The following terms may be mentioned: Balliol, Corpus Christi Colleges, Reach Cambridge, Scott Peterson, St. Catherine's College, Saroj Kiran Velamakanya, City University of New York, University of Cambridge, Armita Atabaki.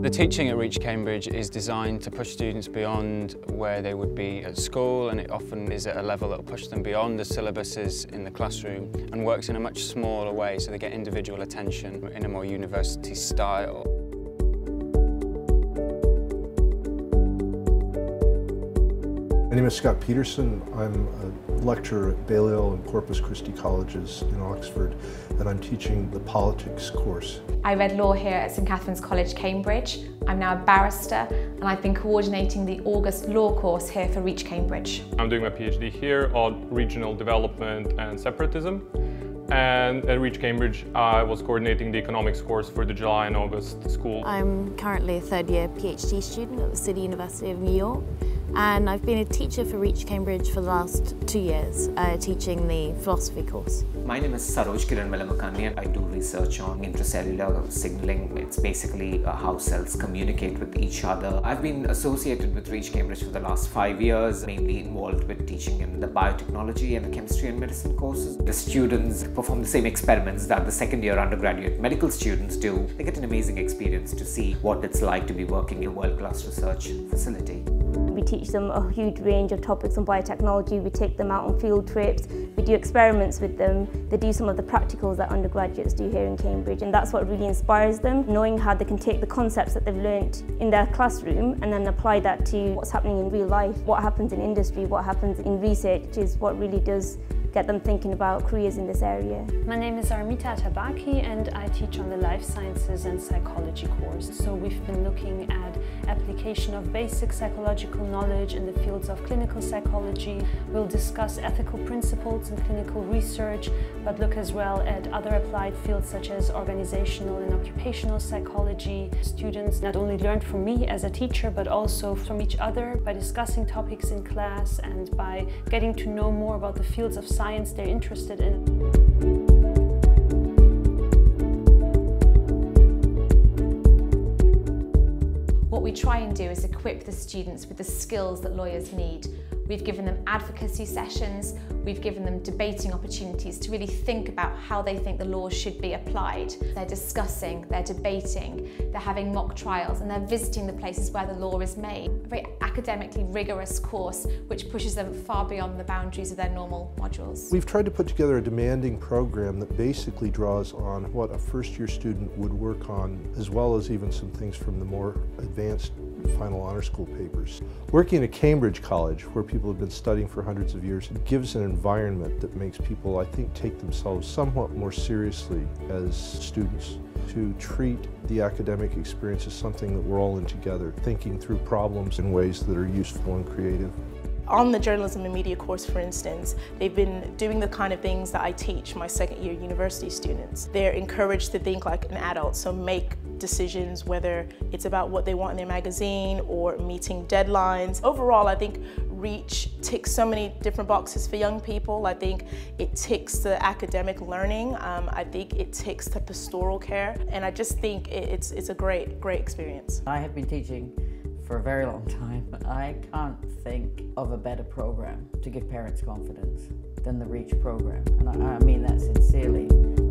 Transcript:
The teaching at Reach Cambridge is designed to push students beyond where they would be at school, and it often is at a level that will push them beyond the syllabuses in the classroom and works in a much smaller way, so they get individual attention in a more university style. My name is Scott Peterson. I'm a lecturer at Balliol and Corpus Christi Colleges in Oxford, and I'm teaching the politics course. I read law here at St. Catherine's College, Cambridge. I'm now a barrister, and I've been coordinating the August law course here for Reach Cambridge. I'm doing my PhD here on regional development and separatism, and at Reach Cambridge I was coordinating the economics course for the July and August school. I'm currently a third-year PhD student at the City University of New York, and I've been a teacher for Reach Cambridge for the last 2 years, teaching the philosophy course. My name is Saroj Kiran Velamakanya. I do research on intracellular signaling. It's basically how cells communicate with each other. I've been associated with Reach Cambridge for the last 5 years, mainly involved with teaching in the biotechnology and the chemistry and medicine courses. The students perform the same experiments that the second-year undergraduate medical students do. They get an amazing experience to see what it's like to be working in a world-class research facility. We teach them a huge range of topics on biotechnology, we take them out on field trips, we do experiments with them, they do some of the practicals that undergraduates do here in Cambridge, and that's what really inspires them, knowing how they can take the concepts that they've learnt in their classroom and then apply that to what's happening in real life. What happens in industry, what happens in research is what really does get them thinking about careers in this area. My name is Armita Atabaki, and I teach on the life sciences and psychology course. So we've been looking at application of basic psychological knowledge in the fields of clinical psychology. We'll discuss ethical principles in clinical research, but look as well at other applied fields such as organizational and occupational psychology. Students not only learn from me as a teacher, but also from each other by discussing topics in class and by getting to know more about the fields of science they're interested in. What we try and do is equip the students with the skills that lawyers need. We've given them advocacy sessions, we've given them debating opportunities to really think about how they think the law should be applied. They're discussing, they're debating, they're having mock trials, and they're visiting the places where the law is made. A very academically rigorous course which pushes them far beyond the boundaries of their normal modules. We've tried to put together a demanding program that basically draws on what a first-year student would work on, as well as even some things from the more advanced final honor school papers. Working at Cambridge College, where people have been studying for hundreds of years, gives an environment that makes people, I think, take themselves somewhat more seriously as students, to treat the academic experience as something that we're all in together, thinking through problems in ways that are useful and creative. On the journalism and media course, for instance, they've been doing the kind of things that I teach my second-year university students. They're encouraged to think like an adult, so make decisions, whether it's about what they want in their magazine or meeting deadlines. Overall, I think Reach ticks so many different boxes for young people. I think it ticks the academic learning. I think it ticks the pastoral care. And I just think it's a great, great experience. I have been teaching for a very long time. I can't think of a better program to give parents confidence than the Reach program. And I mean that sincerely.